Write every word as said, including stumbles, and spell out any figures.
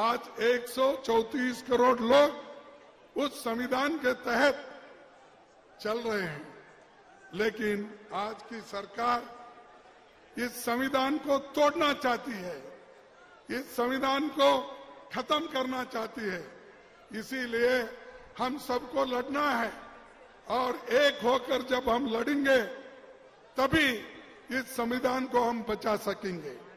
आज एक सौ चौंतीस करोड़ लोग उस संविधान के तहत चल रहे हैं, लेकिन आज की सरकार इस संविधान को तोड़ना चाहती है, इस संविधान को खत्म करना चाहती है। इसीलिए हम सबको लड़ना है और एक होकर जब हम लड़ेंगे तभी इस संविधान को हम बचा सकेंगे।